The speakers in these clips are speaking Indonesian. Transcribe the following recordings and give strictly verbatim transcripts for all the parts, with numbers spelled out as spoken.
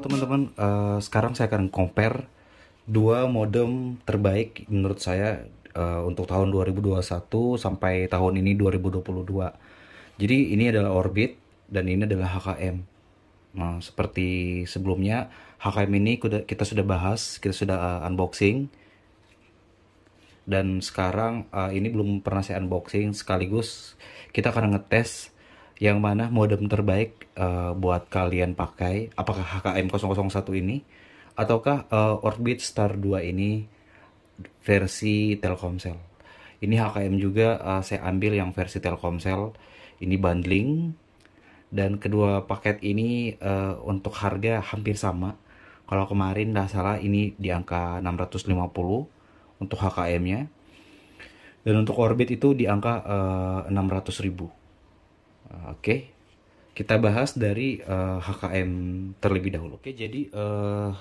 teman-teman, uh, sekarang saya akan compare dua modem terbaik menurut saya uh, untuk tahun dua ribu dua puluh satu sampai tahun ini dua ribu dua puluh dua. Jadi ini adalah Orbit dan ini adalah H K M. Nah, seperti sebelumnya, H K M ini kita sudah bahas, kita sudah uh, unboxing. Dan sekarang uh, ini belum pernah saya unboxing, sekaligus kita akan ngetes yang mana modem terbaik uh, buat kalian pakai, apakah H K M nol nol satu ini ataukah uh, Orbit Star dua ini versi Telkomsel. Ini H K M juga uh, saya ambil yang versi Telkomsel, ini bundling, dan kedua paket ini uh, untuk harga hampir sama. Kalau kemarin nggak salah ini di angka enam ratus lima puluh untuk H K M-nya, dan untuk Orbit itu di angka uh, enam ratus ribu. Oke, kita bahas dari uh, H K M terlebih dahulu. Oke, jadi uh,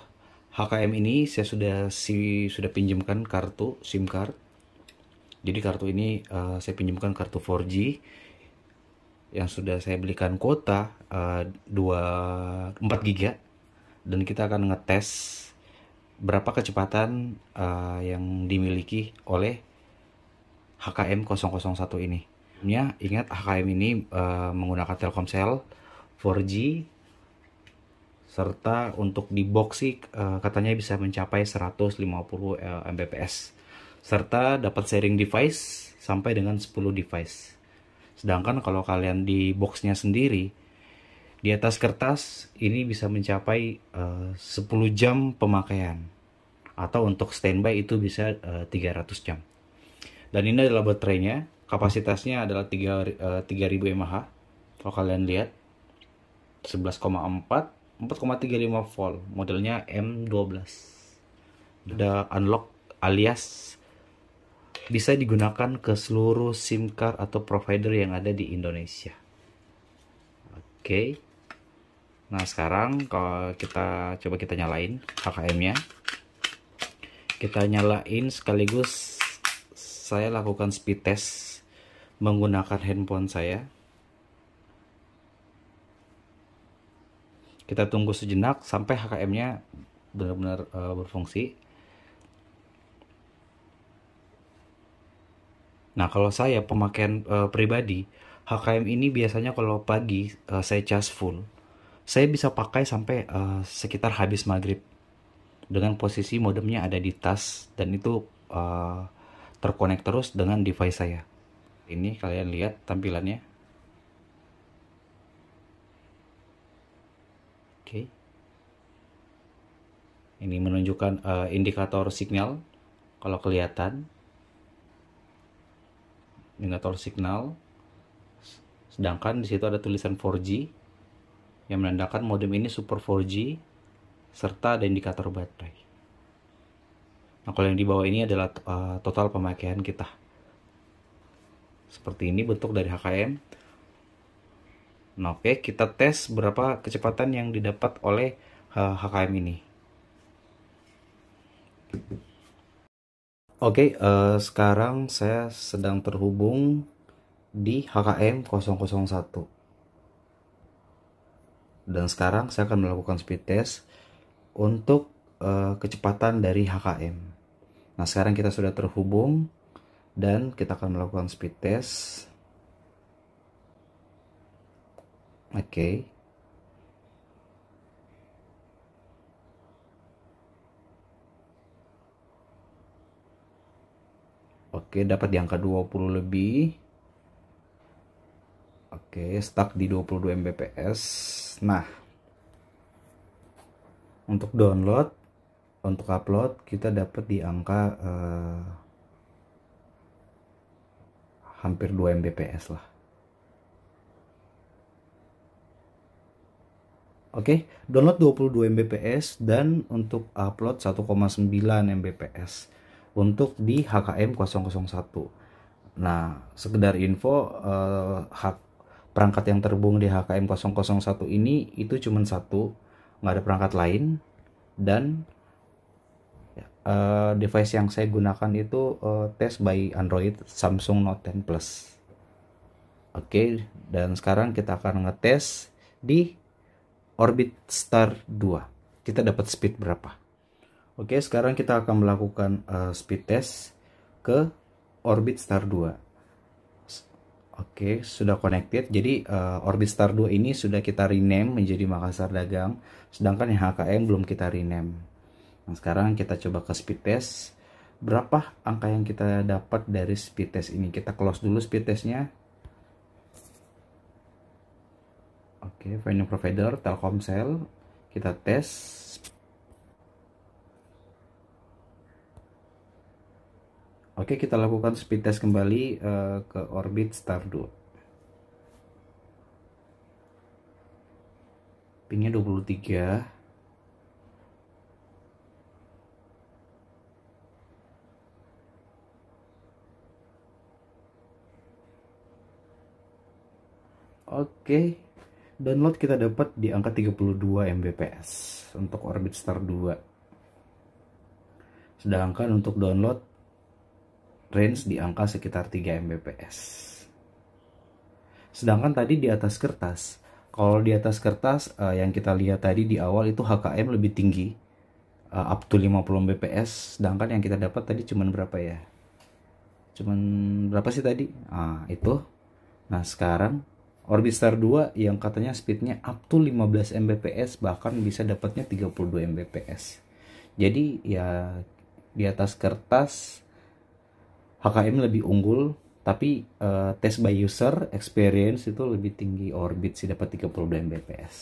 H K M ini saya sudah si, sudah pinjamkan kartu SIM card. Jadi kartu ini uh, saya pinjamkan kartu empat G yang sudah saya belikan kuota uh, dua empat giga, dan kita akan ngetes berapa kecepatan uh, yang dimiliki oleh H K M nol nol satu ini. Ya, ingat H K M ini uh, menggunakan Telkomsel empat G, serta untuk di box sih uh, katanya bisa mencapai seratus lima puluh M B P S, serta dapat sharing device sampai dengan sepuluh device. Sedangkan kalau kalian di boxnya sendiri di atas kertas ini bisa mencapai uh, sepuluh jam pemakaian, atau untuk standby itu bisa uh, tiga ratus jam. Dan ini adalah baterainya. Kapasitasnya adalah tiga ribu mAh. Kalau kalian lihat sebelas koma empat, empat koma tiga lima volt, modelnya M dua belas. Udah unlock alias bisa digunakan ke seluruh SIM card atau provider yang ada di Indonesia. Oke. Nah, sekarang kalau kita coba kita nyalain H K M-nya. Kita nyalain sekaligus saya lakukan speed test menggunakan handphone saya. Kita tunggu sejenak sampai H K M-nya benar-benar uh, berfungsi. Nah, kalau saya pemakaian uh, pribadi, H K M ini biasanya kalau pagi uh, saya cas full, saya bisa pakai sampai uh, sekitar habis maghrib, dengan posisi modemnya ada di tas, dan itu uh, terkonek terus dengan device saya. Ini kalian lihat tampilannya. Oke. Ini menunjukkan uh, indikator signal. Kalau kelihatan indikator signal, sedangkan di situ ada tulisan empat G yang menandakan modem ini super empat G, serta ada indikator baterai. Nah, kalau yang di bawah ini adalah uh, total pemakaian kita. Seperti ini bentuk dari H K M. Nah, oke, kita tes berapa kecepatan yang didapat oleh uh, H K M ini. Oke, uh, sekarang saya sedang terhubung di H K M nol nol satu. Dan sekarang saya akan melakukan speed test untuk uh, kecepatan dari H K M. Nah, sekarang kita sudah terhubung. Dan kita akan melakukan speed test. Oke. Okay. Oke, okay, dapat di angka dua puluh lebih. Oke, okay, stuck di dua puluh dua M B P S. Nah, untuk download, untuk upload, kita dapat di angka... Uh, hampir dua M B P S lah. Oke, download dua puluh dua M B P S dan untuk upload satu koma sembilan M B P S untuk di H K M nol nol satu. Nah, sekedar info, eh, hak perangkat yang terhubung di H K M nol nol satu ini itu cuma satu, nggak ada perangkat lain, dan Uh, device yang saya gunakan itu uh, test by Android Samsung Note ten plus. Oke, okay, dan sekarang kita akan ngetes di Orbit Star dua. kita dapat speed berapa. Oke, sekarang kita akan melakukan uh, speed test ke Orbit Star dua. Oke, sudah connected. Jadi uh, Orbit Star dua ini sudah kita rename menjadi Makassar Dagang, sedangkan yang H K M belum kita rename. Nah, sekarang kita coba ke speed test. Berapa angka yang kita dapat dari speed test ini? Kita close dulu speed testnya. Oke, venue provider Telkomsel, kita tes. Oke, kita lakukan speed test kembali uh, ke Orbit Star dua. Pingnya dua puluh tiga. Oke, download kita dapat di angka tiga puluh dua M B P S untuk Orbit Star dua. Sedangkan untuk download range di angka sekitar tiga M B P S. Sedangkan tadi di atas kertas, kalau di atas kertas uh, yang kita lihat tadi di awal itu H K M lebih tinggi, uh, up to lima puluh M B P S, sedangkan yang kita dapat tadi cuman berapa ya? Cuman berapa sih tadi? Ah, itu. Nah, sekarang Orbit Star dua yang katanya speednya up to lima belas M B P S, bahkan bisa dapatnya tiga puluh dua M B P S. Jadi ya di atas kertas H K M lebih unggul, tapi uh, test by user experience itu lebih tinggi Orbit sih, dapat tiga puluh dua M B P S.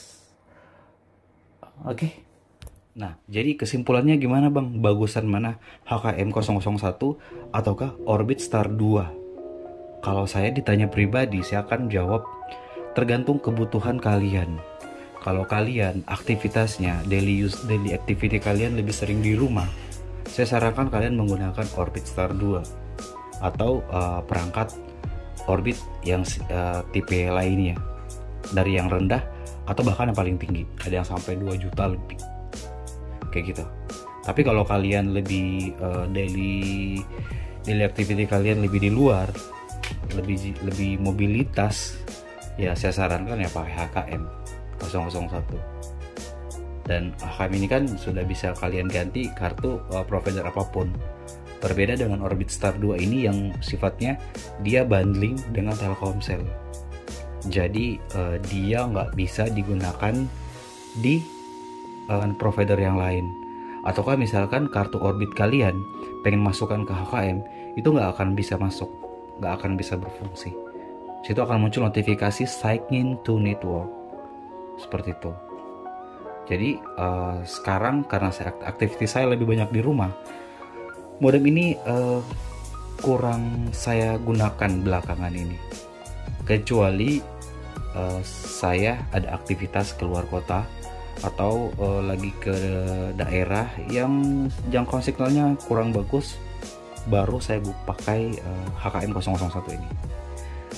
Oke. Okay. Nah, jadi kesimpulannya gimana Bang? Bagusan mana, H K M nol nol satu ataukah Orbit Star dua? Kalau saya ditanya pribadi, saya akan jawab tergantung kebutuhan kalian. Kalau kalian aktivitasnya daily use, daily activity kalian lebih sering di rumah, saya sarankan kalian menggunakan Orbit Star dua atau uh, perangkat Orbit yang uh, tipe lainnya, dari yang rendah atau bahkan yang paling tinggi, ada yang sampai dua juta lebih kayak gitu. Tapi kalau kalian lebih uh, daily daily activity kalian lebih di luar, lebih lebih mobilitas, ya saya sarankan ya pakai H K M nol nol satu. Dan H K M ini kan sudah bisa kalian ganti kartu uh, provider apapun. Berbeda dengan Orbit Star dua ini yang sifatnya dia bundling dengan Telkomsel, jadi uh, dia nggak bisa digunakan di uh, provider yang lain. Ataukah misalkan kartu Orbit kalian pengen masukkan ke H K M, itu nggak akan bisa masuk, nggak akan bisa berfungsi. Situ akan muncul notifikasi sign to network seperti itu. Jadi uh, sekarang karena saya, aktivitas saya lebih banyak di rumah, modem ini uh, kurang saya gunakan belakangan ini, kecuali uh, saya ada aktivitas keluar kota atau uh, lagi ke daerah yang jangkauan signalnya kurang bagus, baru saya pakai uh, H K M nol nol satu ini.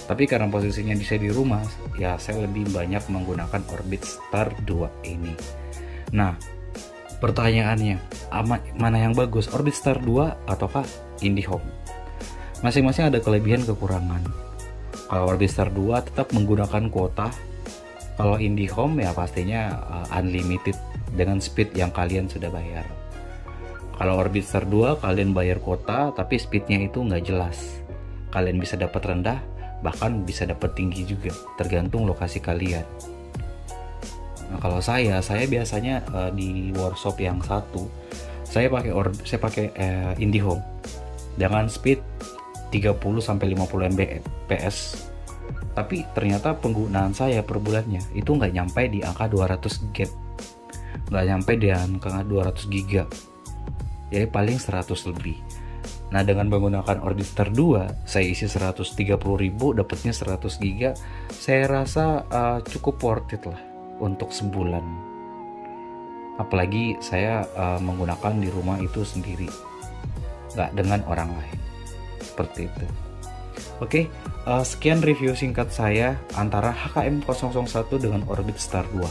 Tapi karena posisinya saya di rumah, ya saya lebih banyak menggunakan Orbit Star dua ini. Nah, pertanyaannya, ama, mana yang bagus, Orbit Star dua ataukah Indihome? Masing-masing ada kelebihan kekurangan. Kalau Orbit Star dua tetap menggunakan kuota, kalau Indihome ya pastinya uh, unlimited dengan speed yang kalian sudah bayar. Kalau Orbit Star dua kalian bayar kuota, tapi speednya itu nggak jelas. Kalian bisa dapat rendah, bahkan bisa dapat tinggi juga, tergantung lokasi kalian. Nah, kalau saya, saya biasanya uh, di workshop yang satu, saya pakai or, saya pakai uh, Indihome dengan speed tiga puluh sampai lima puluh M B P S. Tapi ternyata penggunaan saya per bulannya itu nggak nyampe di angka dua ratus gig, nggak nyampe di angka dua ratus giga. Jadi paling seratus lebih. Nah, dengan menggunakan Orbit Star dua, saya isi seratus tiga puluh ribu, dapatnya seratus giga. Saya rasa uh, cukup worth it lah untuk sebulan. Apalagi saya uh, menggunakan di rumah itu sendiri, nggak dengan orang lain. Seperti itu. Oke, uh, sekian review singkat saya antara H K M nol nol satu dengan Orbit Star dua.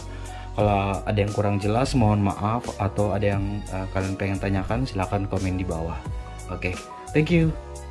Kalau ada yang kurang jelas mohon maaf, atau ada yang uh, kalian pengen tanyakan silahkan komen di bawah. Oke, okay. Thank you.